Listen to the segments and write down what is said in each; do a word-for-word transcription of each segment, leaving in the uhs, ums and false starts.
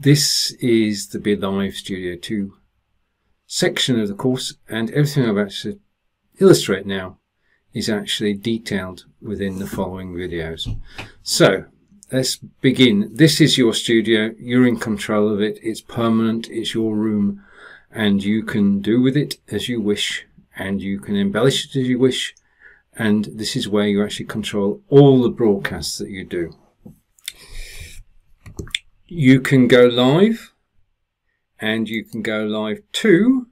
This is the BeLive Studio two section of the course, and everything I'm about to illustrate now is actually detailed within the following videos. So let's begin. This is your studio, you're in control of it, it's permanent, it's your room, and you can do with it as you wish, and you can embellish it as you wish, and this is where you actually control all the broadcasts that you do. You can go live, and you can go live to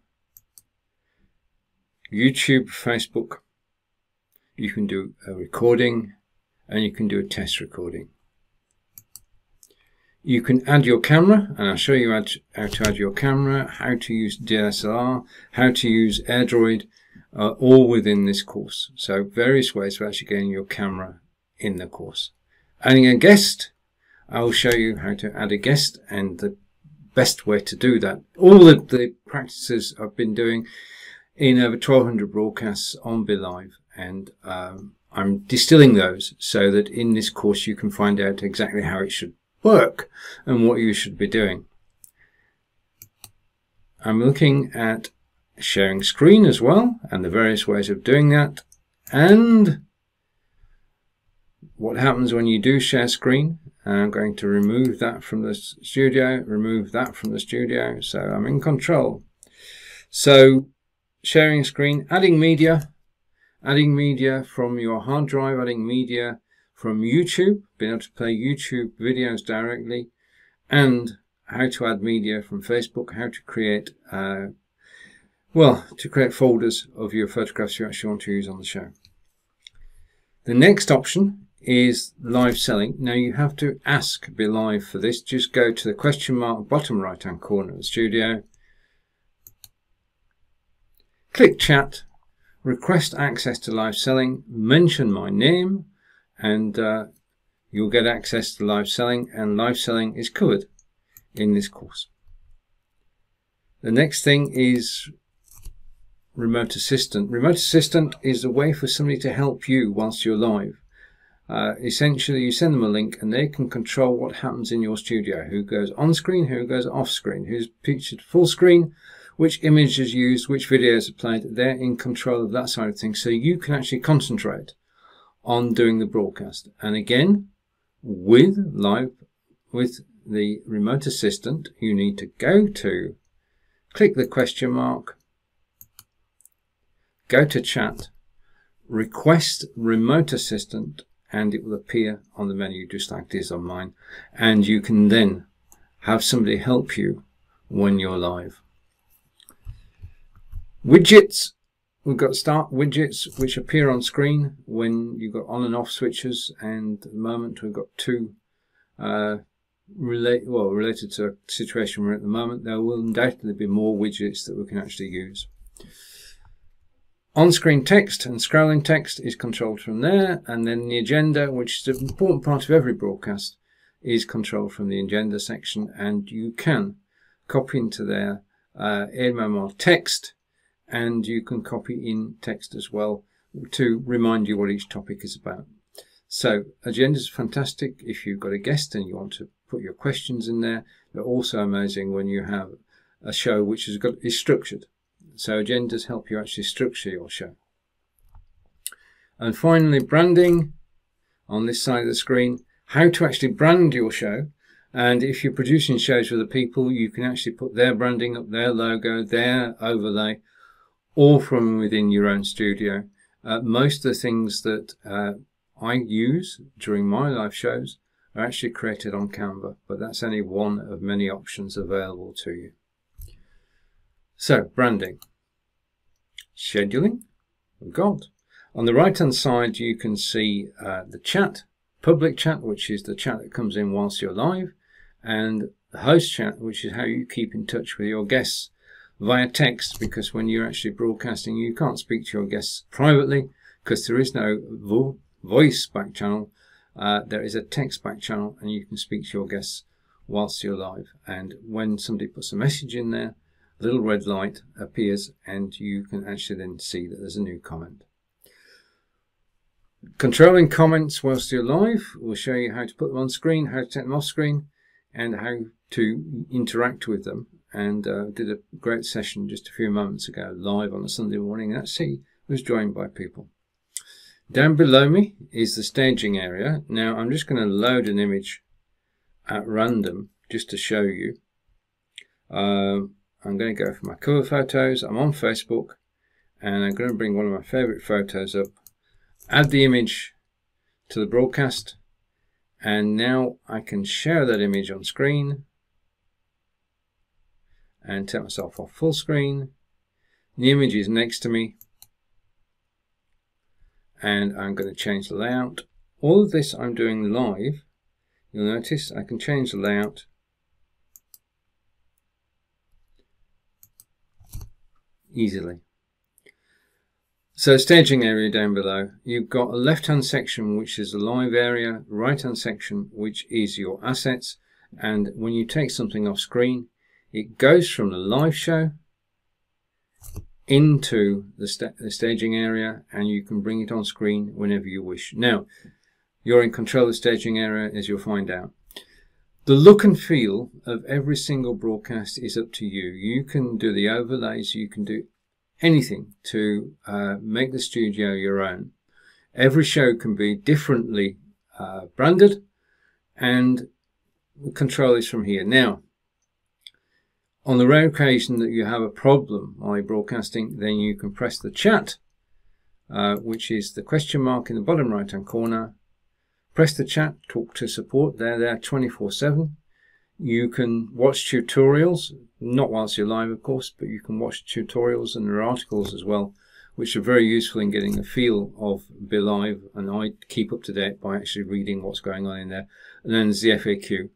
YouTube, Facebook. You can do a recording, and you can do a test recording. You can add your camera, and I'll show you how to add your camera, how to use D S L R, how to use AirDroid, uh, all within this course. So various ways of actually getting your camera in the course. Adding a guest, I'll show you how to add a guest and the best way to do that. All of the practices I've been doing in over twelve hundred broadcasts on BeLive, and um, I'm distilling those so that in this course you can find out exactly how it should work and what you should be doing. I'm looking at sharing screen as well and the various ways of doing that, and what happens when you do share screen. I'm going to remove that from the studio, remove that from the studio, so I'm in control. So sharing screen, adding media, adding media from your hard drive, adding media from YouTube, being able to play YouTube videos directly, and how to add media from Facebook, how to create, uh, well, to create folders of your photographs you actually want to use on the show. The next option is live selling. Now you have to ask BeLive for this. Just go to the question mark bottom right hand corner of the studio, click chat, request access to live selling, mention my name, and uh, you'll get access to live selling, and live selling is covered in this course. The next thing is remote assistant. Remote assistant is a way for somebody to help you whilst you're live. Uh, essentially you send them a link and they can control what happens in your studio, who goes on screen, who goes off screen, who's pictured full screen, which image is used, which videos are played. They're in control of that side of things, so you can actually concentrate on doing the broadcast. And again, with live, with the remote assistant, you need to go to, click the question mark, go to chat, request remote assistant, and it will appear on the menu just like it is on mine, and you can then have somebody help you when you're live. Widgets. We've got start widgets which appear on screen when you've got on and off switches, and at the moment we've got two uh, relate, well, related to a situation we're at the moment. There will undoubtedly be more widgets that we can actually use. On-screen text and scrolling text is controlled from there, and then the agenda, which is an important part of every broadcast, is controlled from the agenda section, and you can copy into there uh, AirMemo text, and you can copy in text as well to remind you what each topic is about. So agendas is fantastic if you've got a guest and you want to put your questions in there. They're also amazing when you have a show which is, got, is structured. So agendas help you actually structure your show. And finally, branding on this side of the screen, how to actually brand your show. And if you're producing shows with the people, you can actually put their branding up, their logo, their overlay, all from within your own studio. Uh, most of the things that uh, I use during my live shows are actually created on Canva, but that's only one of many options available to you. So, branding. Scheduling, we've got. On the right-hand side, you can see uh, the chat, public chat, which is the chat that comes in whilst you're live, and the host chat, which is how you keep in touch with your guests via text, because when you're actually broadcasting you can't speak to your guests privately because there is no vo voice back channel. Uh, there is a text back channel, and you can speak to your guests whilst you're live, and when somebody puts a message in there, a little red light appears and you can actually then see that there's a new comment. Controlling comments whilst you're live, we'll show you how to put them on screen, how to take them off screen, and how to interact with them. And uh, did a great session just a few moments ago, live on a Sunday morning. And actually was joined by people. Down below me is the staging area. Now I'm just going to load an image at random just to show you. Uh, I'm going to go for my cover photos. I'm on Facebook, and I'm going to bring one of my favorite photos up, add the image to the broadcast, and now I can share that image on screen and take myself off full screen. The image is next to me, and I'm going to change the layout. All of this I'm doing live. You'll notice I can change the layout. Easily. So staging area down below, you've got a left hand section which is the live area, right hand section which is your assets, and when you take something off screen it goes from the live show into the, sta the staging area, and you can bring it on screen whenever you wish. Now you're in control of the staging area, as you'll find out. The look and feel of every single broadcast is up to you. You can do the overlays, you can do anything to uh, make the studio your own. Every show can be differently uh, branded, and control is from here. Now, on the rare occasion that you have a problem while broadcasting, then you can press the chat, uh, which is the question mark in the bottom right hand corner. Press the chat, talk to support, they're there twenty-four seven. You can watch tutorials, not whilst you're live of course, but you can watch tutorials, and there are articles as well, which are very useful in getting a feel of BeLive, and I keep up to date by actually reading what's going on in there. And then there's the F A Q,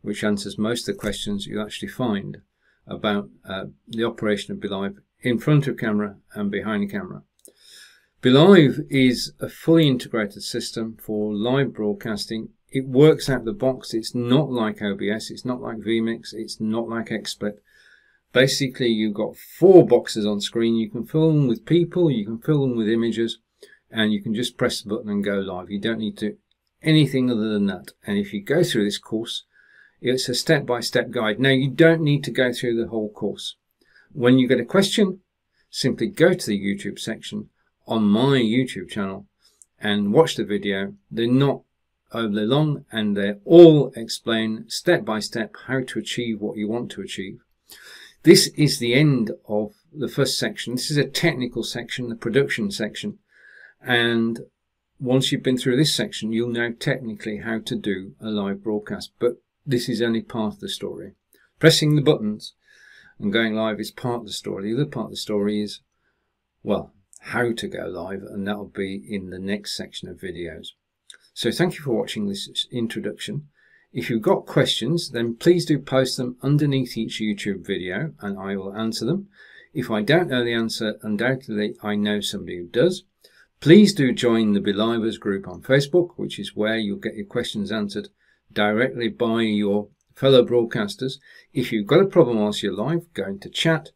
which answers most of the questions you actually find about uh, the operation of BeLive in front of camera and behind the camera. BeLive is a fully integrated system for live broadcasting. It works out the box. It's not like O B S. It's not like vMix. It's not like XSplit. Basically, you've got four boxes on screen. You can fill them with people. You can fill them with images. And you can just press the button and go live. You don't need to do anything other than that. And if you go through this course, it's a step-by-step guide. Now, you don't need to go through the whole course. When you get a question, simply go to the YouTube section on my YouTube channel and watch the video. They're not overly long, and they all explain step by step how to achieve what you want to achieve. This is the end of the first section. This is a technical section, the production section, and once you've been through this section you'll know technically how to do a live broadcast, but this is only part of the story. Pressing the buttons and going live is part of the story. The other part of the story is, well, how to go live, and that'll be in the next section of videos. So thank you for watching this introduction. If you've got questions, then please do post them underneath each YouTube video and I will answer them. If I don't know the answer, undoubtedly I know somebody who does. Please do join the BeLivers group on Facebook, which is where you'll get your questions answered directly by your fellow broadcasters. If you've got a problem whilst you're live, go into chat.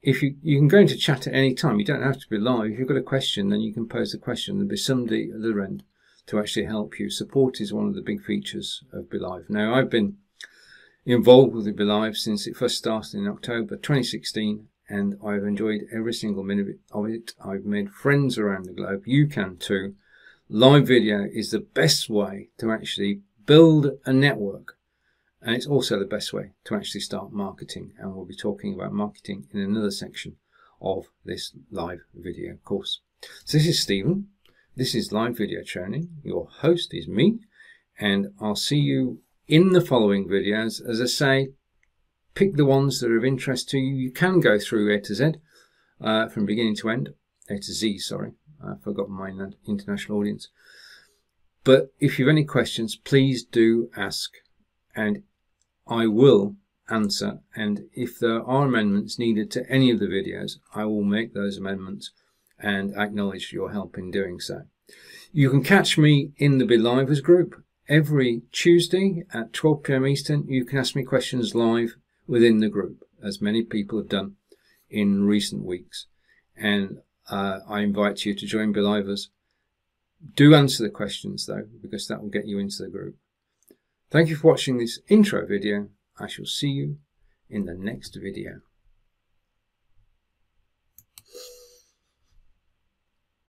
If you, you can go into chat at any time, you don't have to be live. If you've got a question, then you can pose the question. There'll be somebody at the other end to actually help you. Support is one of the big features of BeLive. Now, I've been involved with BeLive since it first started in October twenty sixteen, and I've enjoyed every single minute of it. I've made friends around the globe. You can too. Live video is the best way to actually build a network. And it's also the best way to actually start marketing. And we'll be talking about marketing in another section of this live video course. So this is Stephen. This is Live Video Training. Your host is me. And I'll see you in the following videos. As I say, pick the ones that are of interest to you. You can go through A to Z, uh, from beginning to end. A to Z, sorry. I forgot my international audience. But if you have any questions, please do ask. And I will answer, and if there are amendments needed to any of the videos, I will make those amendments and acknowledge your help in doing so. You can catch me in the BeLivers group every Tuesday at twelve p m Eastern. You can ask me questions live within the group, as many people have done in recent weeks. And uh, I invite you to join BeLivers. Do answer the questions though, because that will get you into the group. Thank you for watching this intro video. I shall see you in the next video.